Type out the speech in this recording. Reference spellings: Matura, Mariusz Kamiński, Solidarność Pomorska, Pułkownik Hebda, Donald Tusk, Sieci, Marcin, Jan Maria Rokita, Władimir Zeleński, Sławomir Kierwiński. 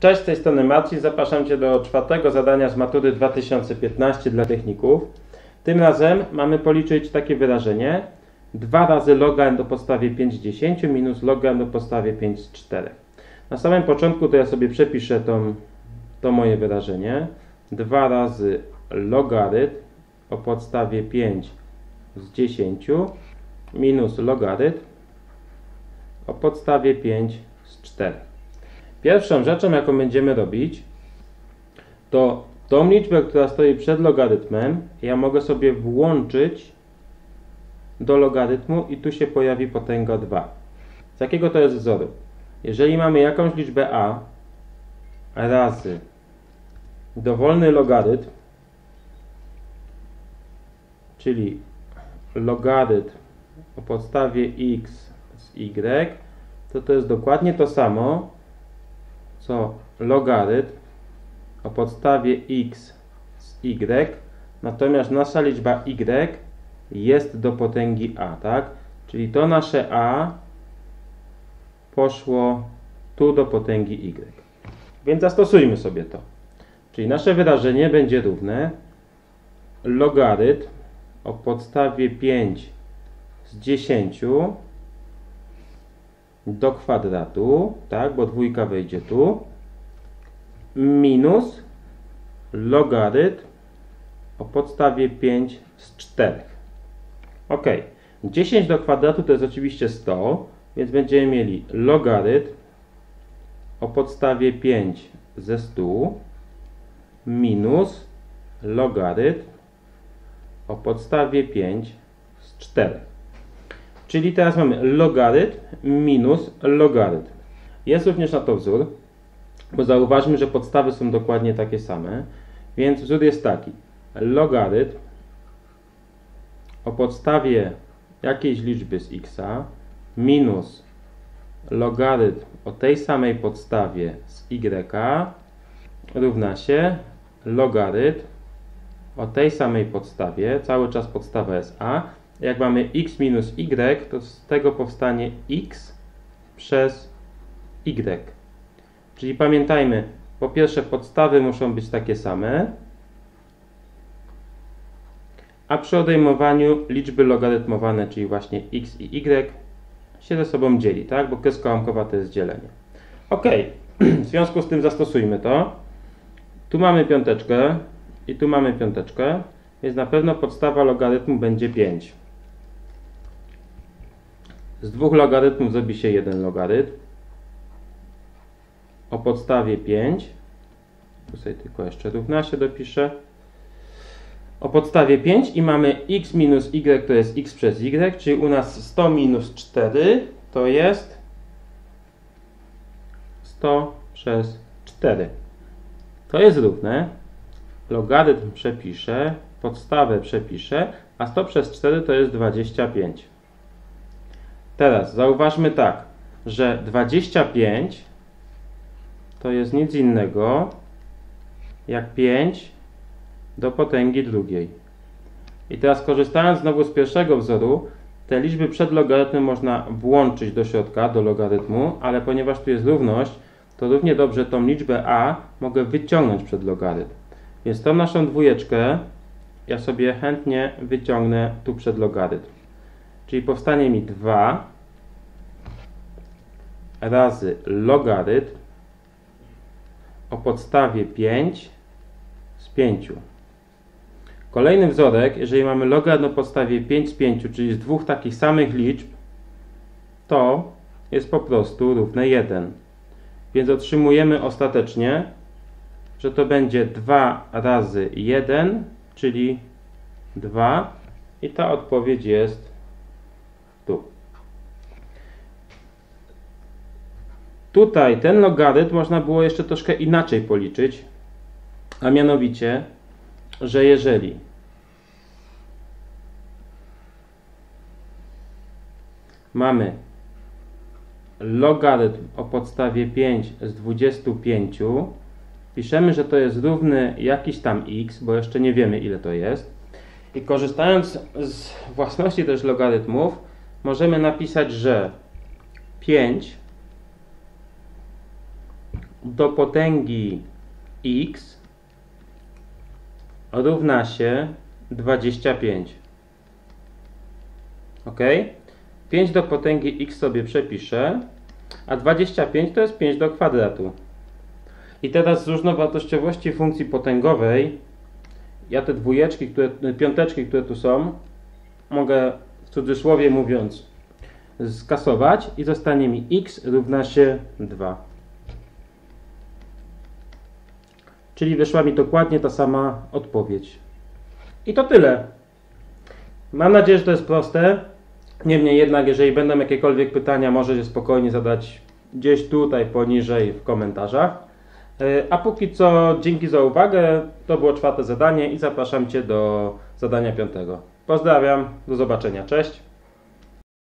Cześć, z tej strony Marcin. Zapraszam Cię do czwartego zadania z matury 2015 dla techników. Tym razem mamy policzyć takie wyrażenie 2 razy log n do podstawie 5/10 minus log n do podstawie 5/4. Na samym początku to ja sobie przepiszę to moje wyrażenie. 2 razy logarytm o podstawie 5/10 minus logarytm o podstawie 5/4. Pierwszą rzeczą, jaką będziemy robić, to tą liczbę, która stoi przed logarytmem, ja mogę sobie włączyć do logarytmu i tu się pojawi potęga 2. Z jakiego to jest wzoru? Jeżeli mamy jakąś liczbę a razy dowolny logarytm, czyli logarytm o podstawie x z y, to jest dokładnie to samo, co logarytm o podstawie x z y, natomiast nasza liczba y jest do potęgi a, tak? Czyli to nasze a poszło tu do potęgi y. Więc zastosujmy sobie to. Czyli nasze wyrażenie będzie równe logarytm o podstawie 5/10 do kwadratu, tak, bo dwójka wejdzie tu, minus logarytm o podstawie 5/4. Ok, 10 do kwadratu to jest oczywiście 100, więc będziemy mieli logarytm o podstawie 5 ze 100 minus logarytm o podstawie 5/4. Czyli teraz mamy logarytm minus logarytm. Jest również na to wzór, bo zauważmy, że podstawy są dokładnie takie same. Więc wzór jest taki. Logarytm o podstawie jakiejś liczby z x minus logarytm o tej samej podstawie z y równa się logarytm o tej samej podstawie. Cały czas podstawa jest a. Jak mamy x minus y, to z tego powstanie x przez y. Czyli pamiętajmy, po pierwsze podstawy muszą być takie same, a przy odejmowaniu liczby logarytmowane, czyli właśnie x i y, się ze sobą dzieli, tak? Bo kreska łamkowa to jest dzielenie. Ok, w związku z tym zastosujmy to. Tu mamy piąteczkę i tu mamy piąteczkę, więc na pewno podstawa logarytmu będzie 5. Z dwóch logarytmów zrobi się jeden logarytm o podstawie 5. Tu sobie tylko jeszcze równa się dopiszę. O podstawie 5 i mamy x minus y, to jest x przez y, czyli u nas 100 minus 4 to jest 100 przez 4. To jest równe. Logarytm przepiszę, podstawę przepiszę, a 100 przez 4 to jest 25. Teraz zauważmy tak, że 25 to jest nic innego jak 5 do potęgi drugiej. I teraz korzystając znowu z pierwszego wzoru, te liczby przed logarytmem można włączyć do środka, do logarytmu, ale ponieważ tu jest równość, to równie dobrze tą liczbę a mogę wyciągnąć przed logarytm. Więc tą naszą dwójeczkę ja sobie chętnie wyciągnę tu przed logarytm. Czyli powstanie mi 2 razy logarytm o podstawie 5 z 5. Kolejny wzorek, jeżeli mamy logarytm o podstawie 5 z 5, czyli z dwóch takich samych liczb, to jest po prostu równe 1. Więc otrzymujemy ostatecznie, że to będzie 2 razy 1, czyli 2 i ta odpowiedź jest tu. Tutaj ten logarytm można było jeszcze troszkę inaczej policzyć, a mianowicie, że jeżeli mamy logarytm o podstawie 5 z 25, piszemy, że to jest równy jakiś tam x, bo jeszcze nie wiemy, ile to jest. I korzystając z własności też logarytmów, możemy napisać, że 5 do potęgi x równa się 25. Ok? 5 do potęgi x sobie przepiszę, a 25 to jest 5 do kwadratu. I teraz z równowartościowości funkcji potęgowej ja te dwójeczki, piąteczki, które tu są, mogę w cudzysłowie mówiąc skasować i zostanie mi x równa się 2. Czyli wyszła mi dokładnie ta sama odpowiedź. I to tyle. Mam nadzieję, że to jest proste. Niemniej jednak, jeżeli będą jakiekolwiek pytania, możecie spokojnie zadać gdzieś tutaj poniżej w komentarzach. A póki co dzięki za uwagę. To było 4. zadanie i zapraszam Cię do zadania 5. Pozdrawiam, do zobaczenia, cześć.